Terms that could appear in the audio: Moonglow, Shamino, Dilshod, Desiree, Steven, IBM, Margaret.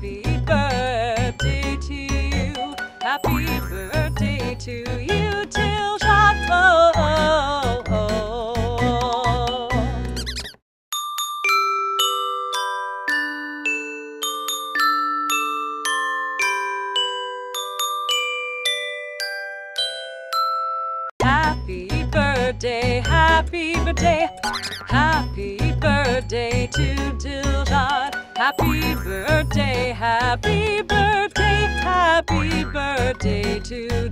Happy birthday to you. Happy birthday to you, Dilshod. Oh, oh, oh. Happy birthday, happy birthday. Happy birthday to Dilshod. Happy birthday, happy birthday, happy birthday to